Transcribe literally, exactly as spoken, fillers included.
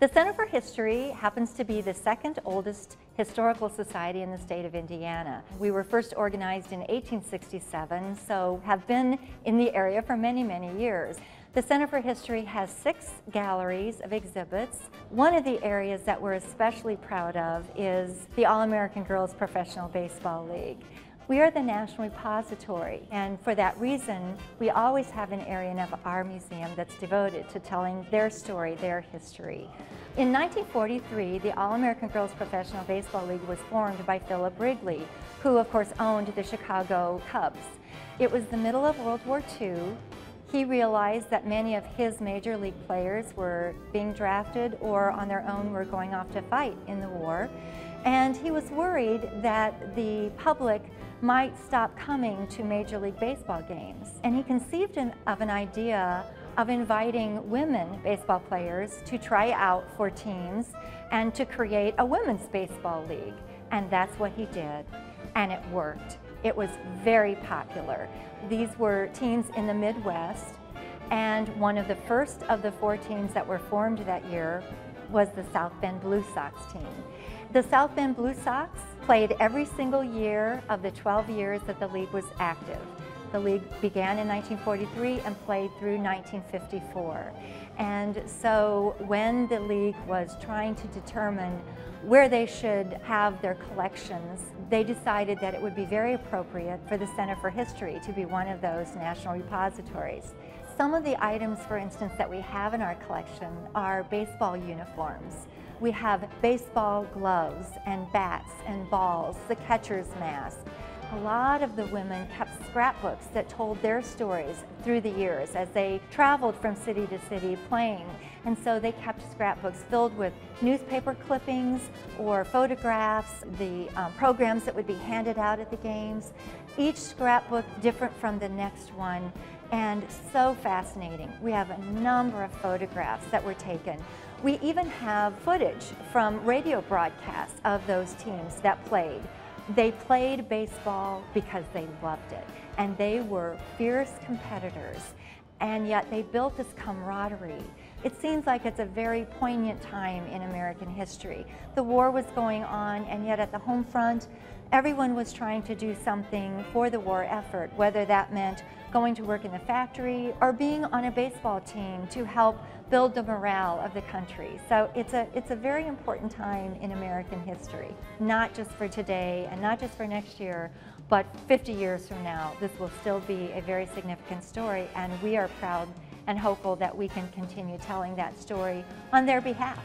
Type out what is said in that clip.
The Center for History happens to be the second oldest historical society in the state of Indiana. We were first organized in eighteen sixty-seven, so have been in the area for many, many years. The Center for History has six galleries of exhibits. One of the areas that we're especially proud of is the All-American Girls Professional Baseball League. We are the national repository, and for that reason, we always have an area of our museum that's devoted to telling their story, their history. In nineteen forty-three, the All-American Girls Professional Baseball League was formed by Philip Wrigley, who of course owned the Chicago Cubs. It was the middle of World War Two. He realized that many of his major league players were being drafted or on their own were going off to fight in the war, and he was worried that the public might stop coming to Major League Baseball games. And he conceived an, of an idea of inviting women baseball players to try out for teams and to create a women's baseball league. And that's what he did, and it worked. It was very popular. These were teams in the Midwest, and one of the first of the four teams that were formed that year was the South Bend Blue Sox team. The South Bend Blue Sox played every single year of the twelve years that the league was active. The league began in nineteen forty-three and played through nineteen fifty-four. And so when the league was trying to determine where they should have their collections, they decided that it would be very appropriate for the Center for History to be one of those national repositories. Some of the items, for instance, that we have in our collection are baseball uniforms. We have baseball gloves and bats and balls, the catcher's mask. A lot of the women kept scrapbooks that told their stories through the years as they traveled from city to city playing. And so they kept scrapbooks filled with newspaper clippings or photographs, the um, programs that would be handed out at the games. Each scrapbook different from the next one, and so fascinating. We have a number of photographs that were taken. We even have footage from radio broadcasts of those teams that played. They played baseball because they loved it, and they were fierce competitors, and yet they built this camaraderie. It seems like it's a very poignant time in American history. The war was going on, and yet at the home front, everyone was trying to do something for the war effort, whether that meant going to work in the factory or being on a baseball team to help build the morale of the country. So it's a, it's a very important time in American history, not just for today and not just for next year, but fifty years from now, this will still be a very significant story, and we are proud and hopeful that we can continue telling that story on their behalf.